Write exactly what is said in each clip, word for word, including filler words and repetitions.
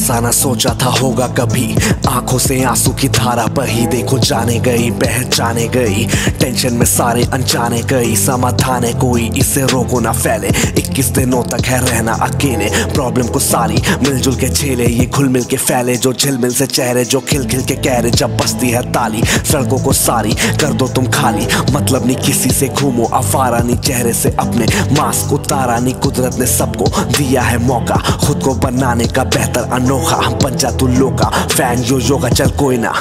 ऐसा ना सोचा था होगा कभी, आंखों से आंसू की धारा बही। देखो जाने गई पहचाने गई, टेंशन में सारे अनजाने गई। समाधान है कोई, इसे रोको ना फैले। इक्कीस दिनों तक है रहना अकेले। प्रॉब्लम को सारी मिलजुल के झेले, ये घुल मिल के फैले। जो झिलमिल से चेहरे जो खिल खिल के कहरे। जब बसती है ताली सड़कों को सारी, कर दो तुम खाली। मतलब नहीं किसी से घूमो अफारा, नहीं चेहरे से अपने मास्क उतारा। नहीं कुदरत ने सबको दिया है मौका खुद को बनाने का बेहतर अनोखा। बन जा तू लोका फैन यो योगा, चल कोई ना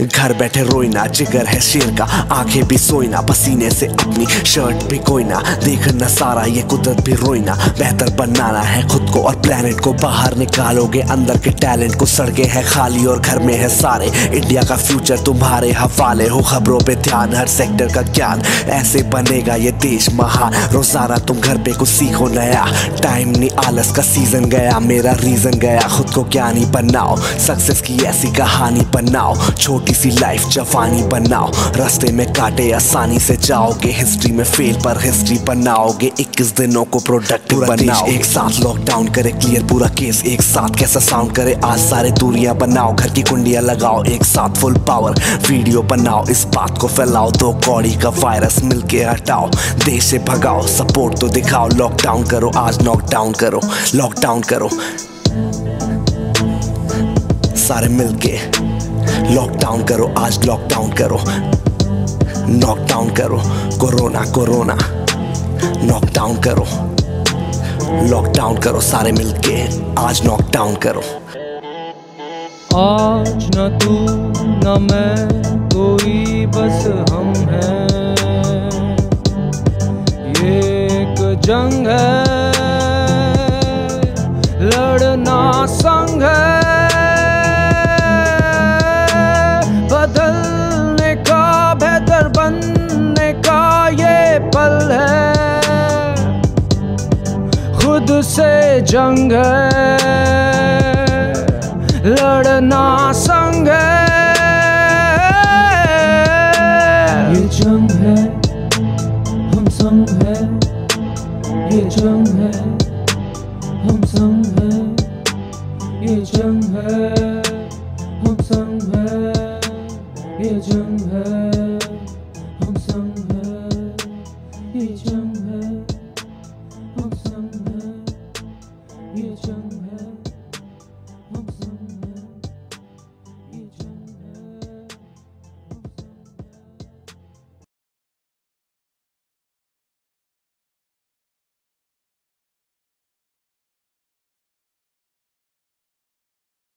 घर बैठे रोईना। जिगर है शेर का आंखें भी सोईना, पसीने से अपनी शर्ट भी कोईना। देखना सारा ये कुदरत भी रोईना, बेहतर बनाना है खुद को और प्लेनेट को। बाहर निकालोगे अंदर के टैलेंट को, सड़कें हैं खाली और घर में है सारे। इंडिया का फ्यूचर तुम्हारे हवाले, हो खबरों पे ध्यान, हर सेक्टर का ज्ञान। ऐसे बनेगा ये देश महान, रोजाना तुम घर पे कुछ सीखो नया। टाइम नहीं आलस का सीजन गया, मेरा रीजन गया। खुद को ज्ञानी बनाओ, सक्सेस की ऐसी कहानी बनाओ। छोटी सी लाइफ जवानी बनाओ, रास्ते में काटे आसानी से जाओगे। हिस्ट्री में फेल पर हिस्ट्री बनाओगे, इक्कीस दिनों को प्रोडक्टिव बनाओ। एक साथ लॉकडाउन करे क्लियर पूरा केस, एक साथ कैसा साउंड करे आज। सारे दूरियां बनाओ, घर की कुंडियां लगाओ, एक साथ फुल पावर वीडियो बनाओ। इस बात को फैलाओ, दो कौड़ी का वायरस मिलके हटाओ। देश से भगाओ, सपोर्ट तो दिखाओ। लॉकडाउन करो आज, नॉकडाउन करो, लॉकडाउन करो सारे मिलके। लॉकडाउन करो आज, लॉकडाउन करो, नॉकडाउन करो। कोरोना कोरोना नॉकडाउन करो, लॉकडाउन करो सारे मिलके। आज नॉकडाउन करो। आज न तू न मैं कोई, बस हम हैं। ये एक जंग है, लड़ना संग है। खुद से जंग है, लड़ना संग है। ये जंग है, हम संग है। ये जंग है, हम संग है। ये जंग है, हम संग है। ये जंग है, हम संग है। ये जंग है, हम संग है। ये जंग